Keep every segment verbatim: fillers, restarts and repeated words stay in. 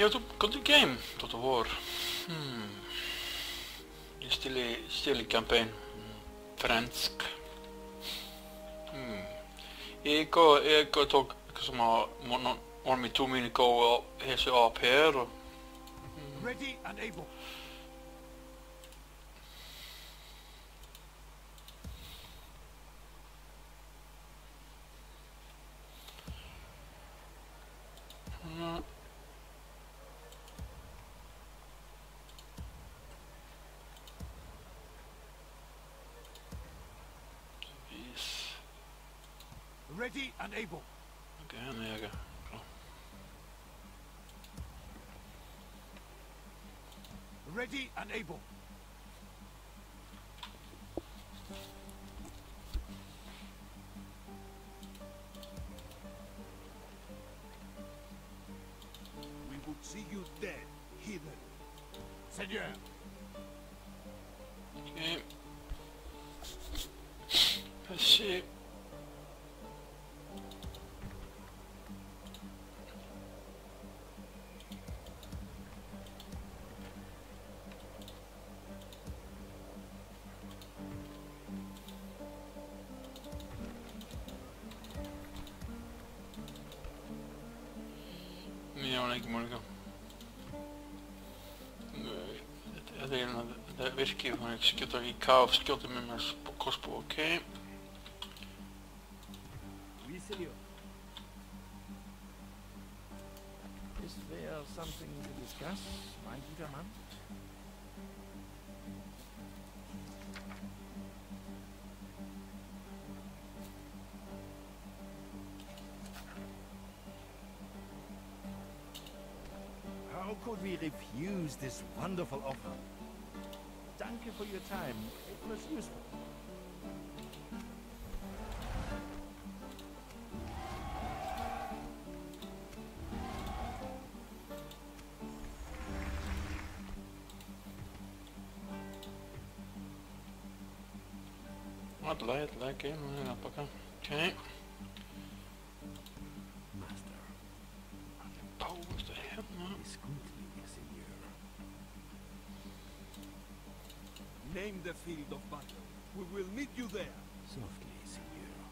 Hey, what's up? Got the game? Total War. Hmm. It's still a, still a campaign. Fransk. Hmm. Jag går, jag går tog som har någon med två min går och hälsar upp här. Ready and able. Ready and able. Okay, there you go. Ready and able. We will see you dead, heathen. Seigneur. Okay. Let's see. Þannig skjóta í káf, skjóta með mér korsbú, ok? Oui, senor. Is there something to discuss, mein guter Mann? How could we refuse this wonderful offer? Thank you for your time. It was useful. I'd like that game. Okay. Master. I'm imposed to him now. Name the field of battle. We will meet you there. Softly, senor.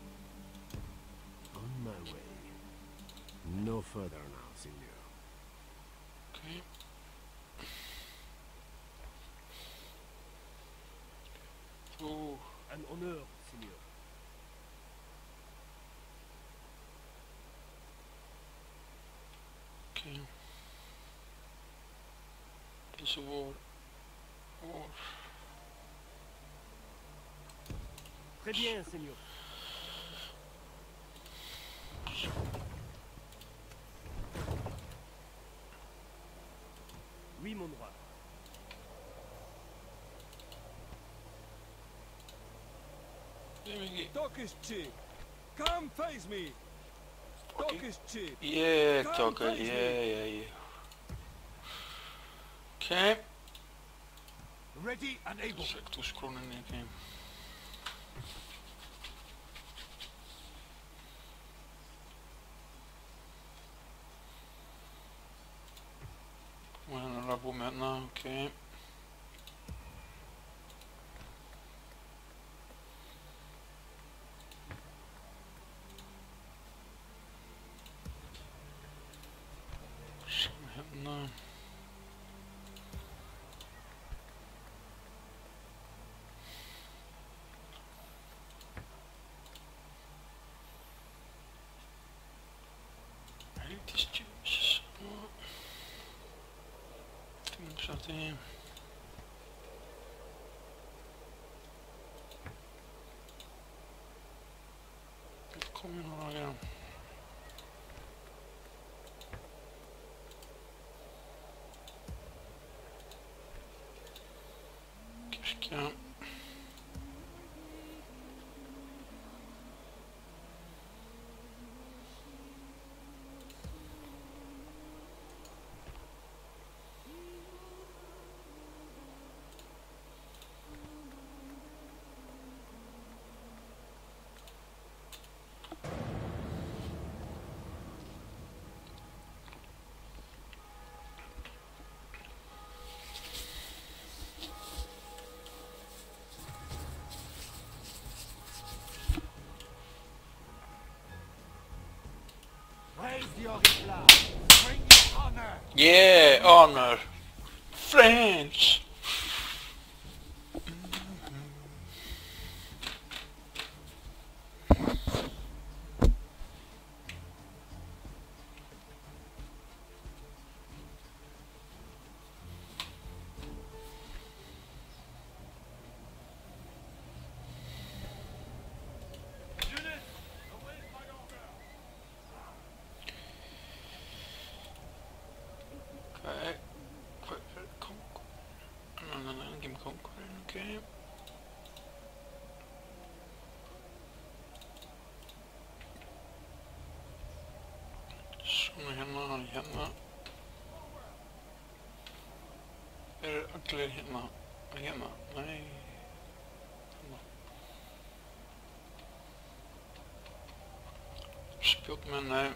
On my way. No further now, senor. Okay. Oh, an honor, senor. Okay. This war. War. Très bien, Seigneur. Oui, mon roi. Talk is cheap. Come face me. Talk is cheap. Yeah, talk. Yeah, yeah, yeah. Okay. Ready and able. Check to scroll in the game. Maintenant, ok. Maintenant. Something. It's coming on again. Qu'est-ce qu'il y a? Yeah, honor. France. Hérna eru allir hérna hérna, nei hérna. Spjótmenni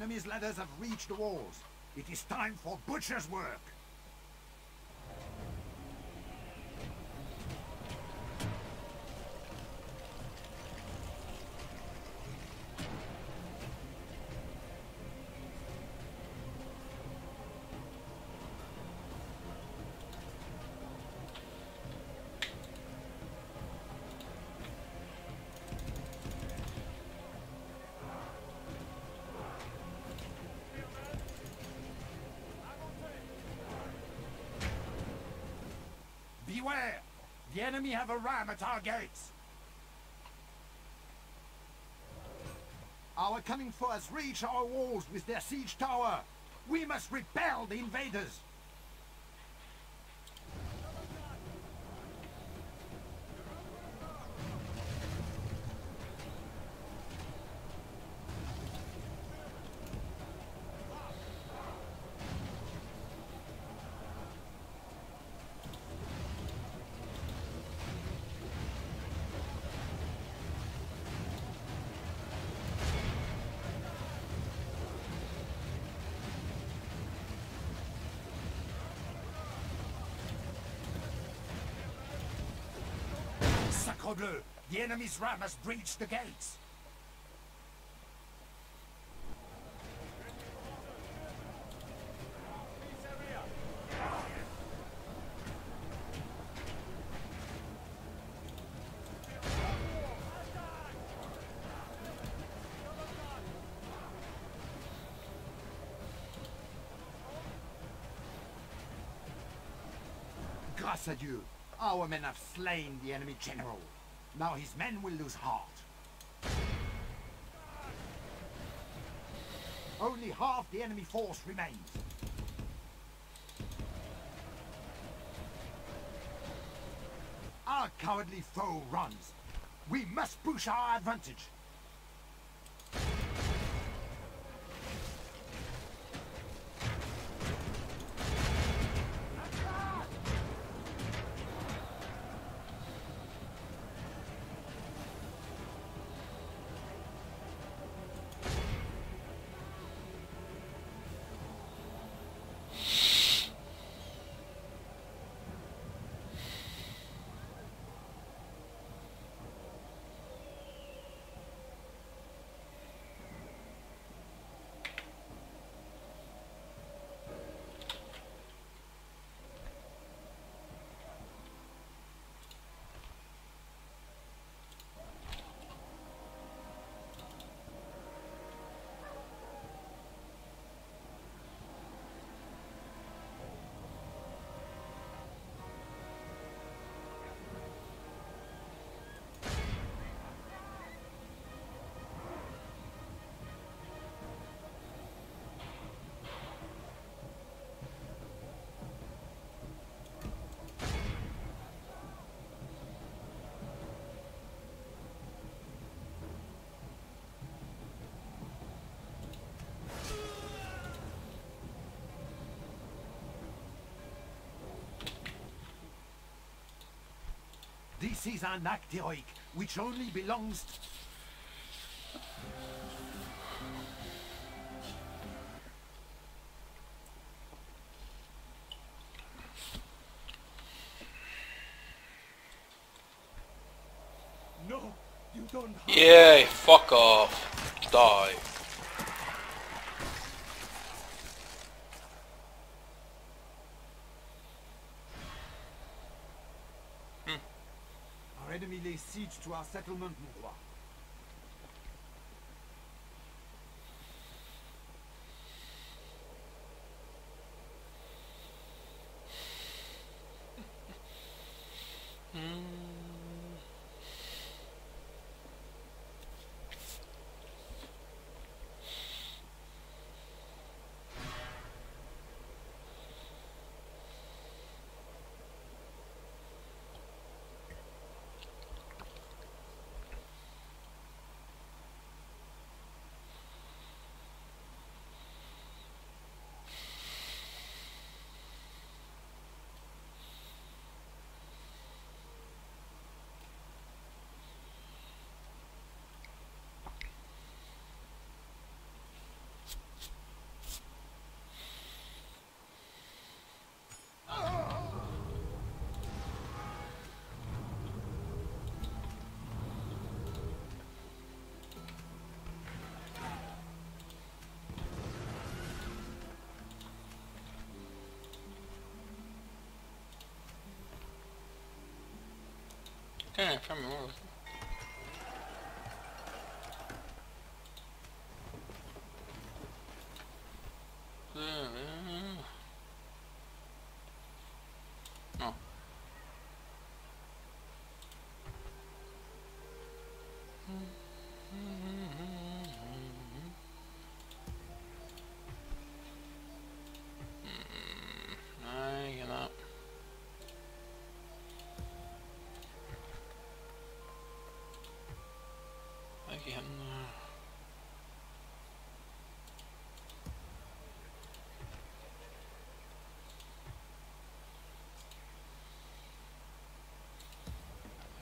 enemies' ladders have reached the walls. It is time for butcher's work. Beware! The enemy have a ram at our gates! Our coming foes reach our walls with their siege tower! We must repel the invaders! Sacrebleu! The enemy's ram has breached the gates! Grâce à Dieu, our men have slain the enemy general. Now his men will lose heart. Only half the enemy force remains. Our cowardly foe runs. We must push our advantage. This is an act heroic, which only belongs to... No, you don't... Yay, fuck off. Die. Siege to our settlement, mon roi. Yeah, from all.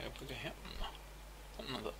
Jag brukar hämna Hämna det.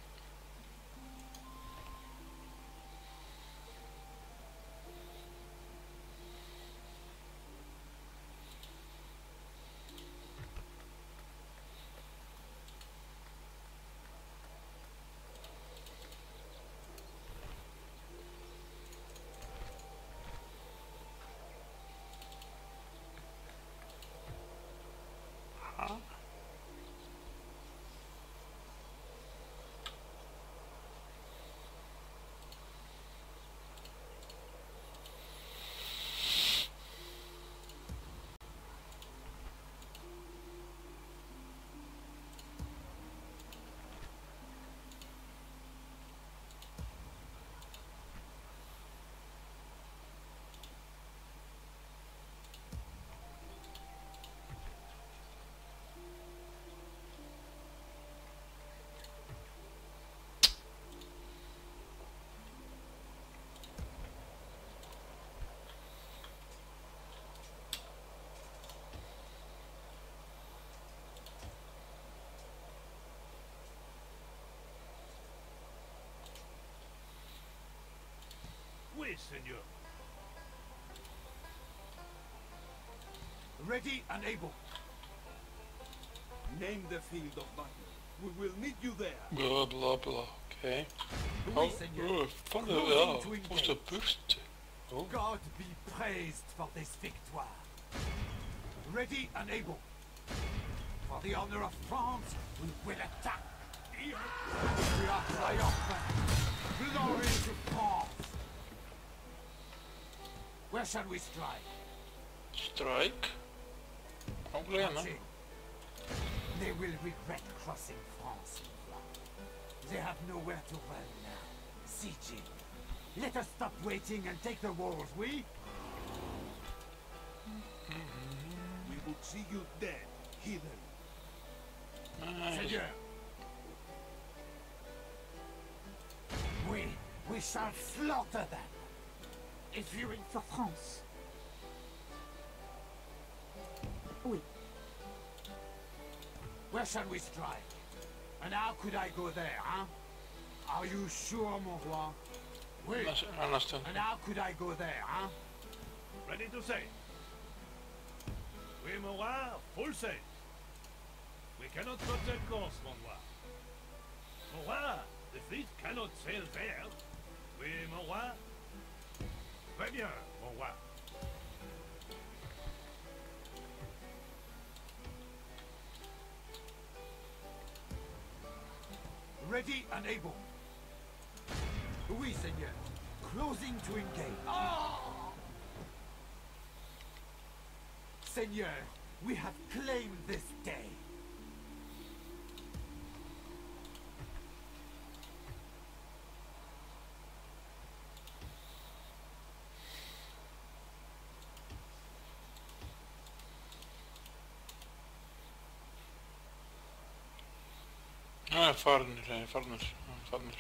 Allez, Seigneur. Ready and able. Name the field of battle. We will meet you there. Blah blah blah. Okay. Oh, oh, van de wel. Voor de burst. Oh. God be praised for this victoire. Ready and able. For the honor of France, we will attack. We are triumphant. Glory to France. Where shall we strike? Strike? Probleem, hè? They will regret crossing France. They have nowhere to run now. Siege. Let us stop waiting and take the walls, we? We will see you dead, heathen. Seigneur. We, we shall slaughter them. If you in for France. Oui. Where shall we strike? And how could I go there, huh? Are you sure, mon roi? Oui. I understand. And how could I go there, huh? Ready to say. Oui, mon roi, full sail. We cannot cut the course, mon roi. Mon roi, the fleet cannot sail there. Oui, mon roi. Très bien, mon roi. Ready and able. Oui, Seigneur. Closing to engage. Oh! Seigneur, we have claimed this day. Ah, varner, varner, varner.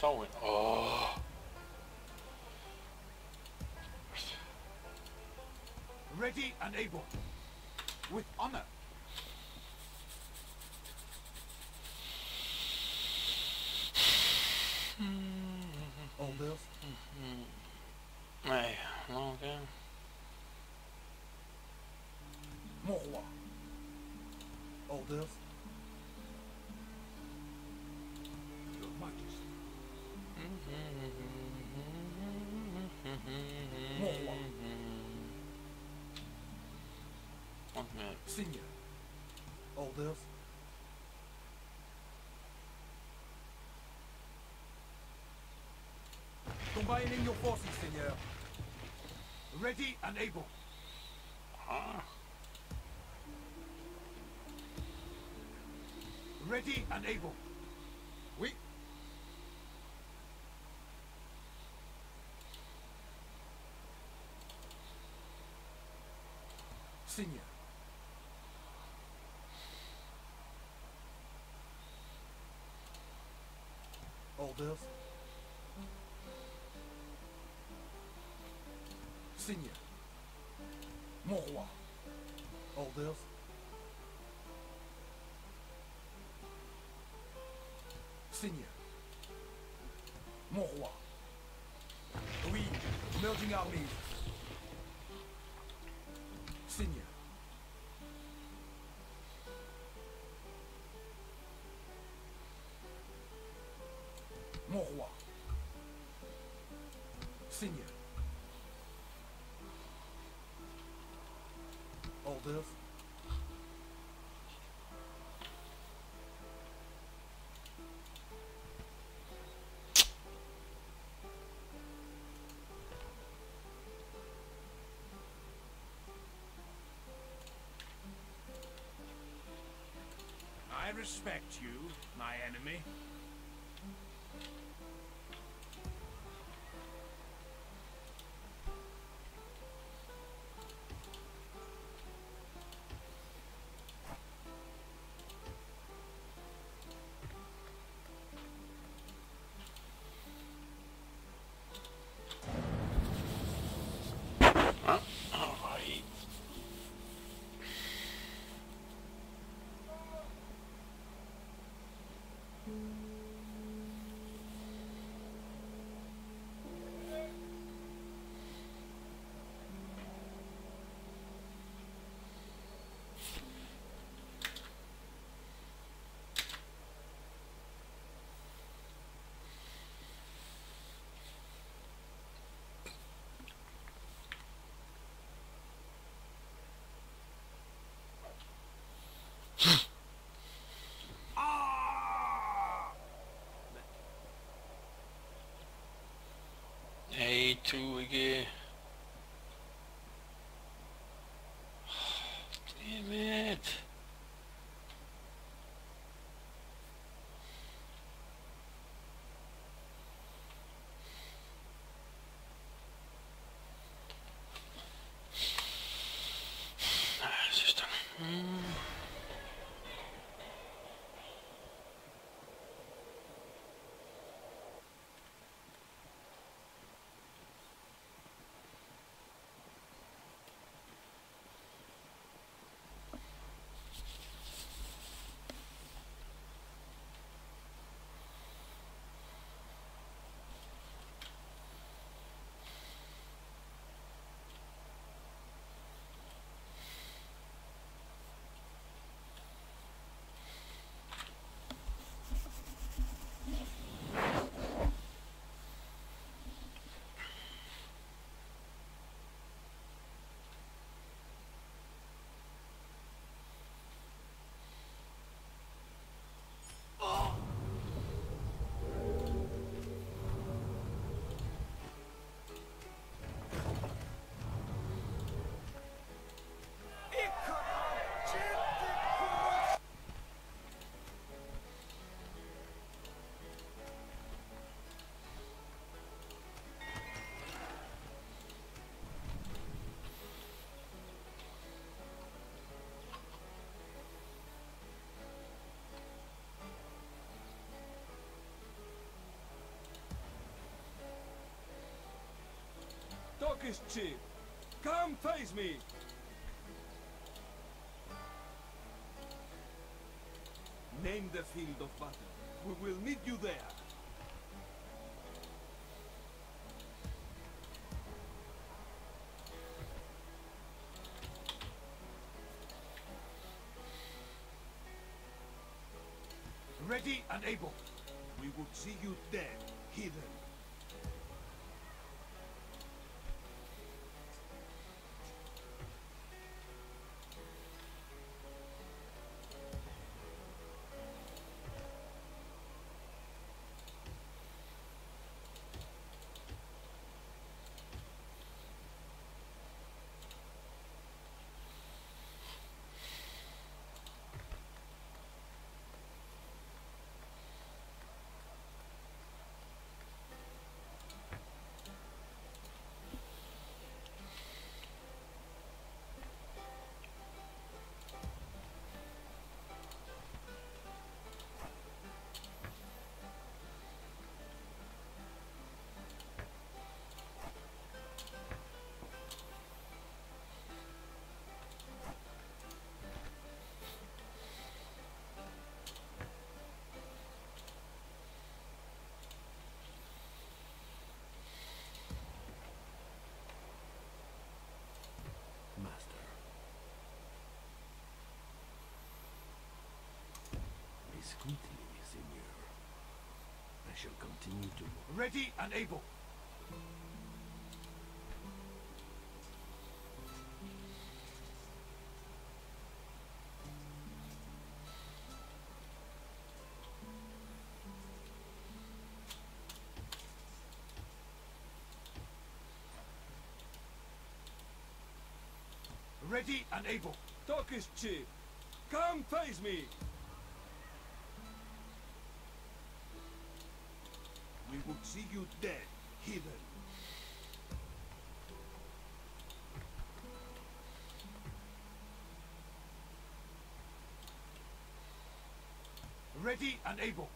Touwen. Oh. Ready and able. With honor. Orders? Nee, non, oké. Mon roi. Orders? Seigneur. Orders. Combining your forces, Seigneur. Ready and able. Ah. Ready and able. Oui. Seigneur. Orders. Seigneur. Mon roi. Orders. Seigneur. Mon roi. Oui, merging armies. Seigneur. Mon roi. Seigneur. Orders. I respect you, my enemy. Thank you. A two again. Damn it. Talk is cheap. Come face me. Name the field of battle. We will meet you there. Ready and able. We will see you dead, hidden. I shall continue to move. Ready and able. Ready and able. Talk is cheap. Come face me. Would see you dead, hidden. Ready and able.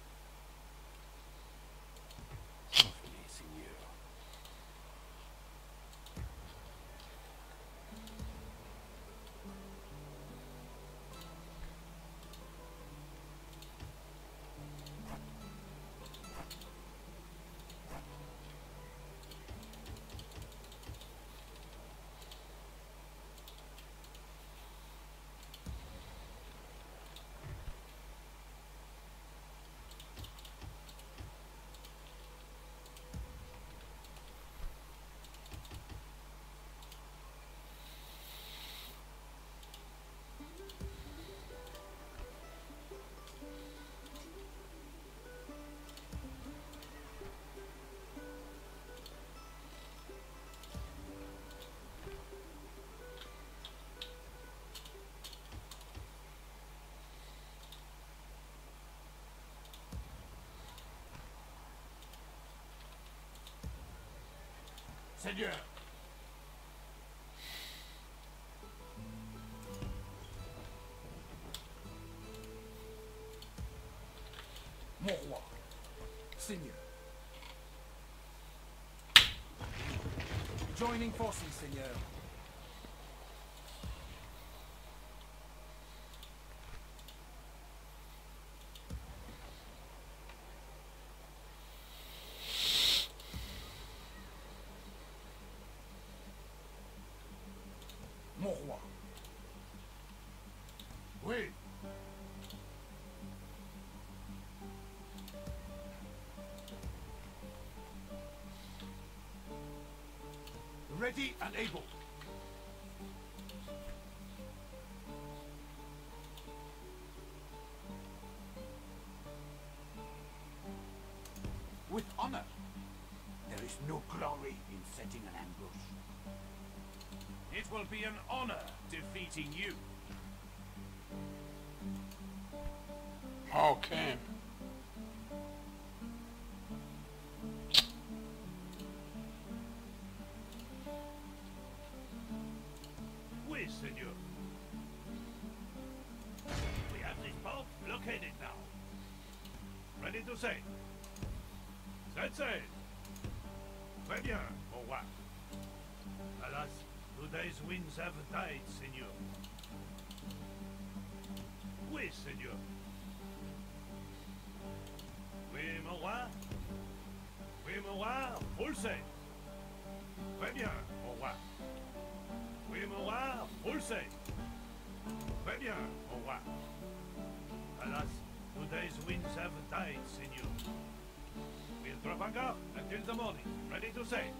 Seigneur. Mon roi, Seigneur. Joining forces, Seigneur. Mon roi. Oui. Ready and able. With honor, there is no glory in setting an ambush. It will be an honor defeating you. Okay. Ready to say. That's it. Très bien, au roi. Alas, today's winds have died, Seigneur. Oui, Seigneur. Oui, mon roi. Oui, mon roi, vous le savez. Très bien, au roi. Oui, mon roi, vous le savez. Très bien, au roi. Alas, today's winds have died, Seigneur. We'll drop anchor until the morning. Ready to sail.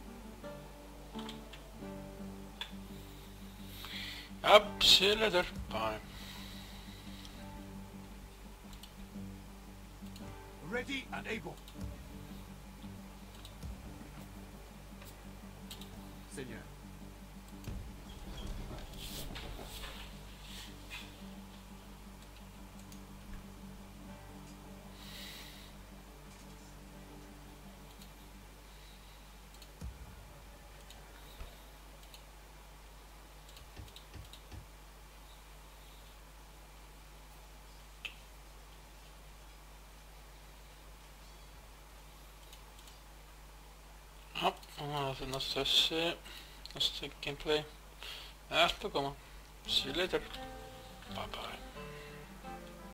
Up sail at time. Ready and able. Seigneur. Nå neste gameplay er på å komme. See you later. Bye bye.